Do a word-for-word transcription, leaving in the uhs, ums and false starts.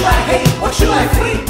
should I hate? What should I flee?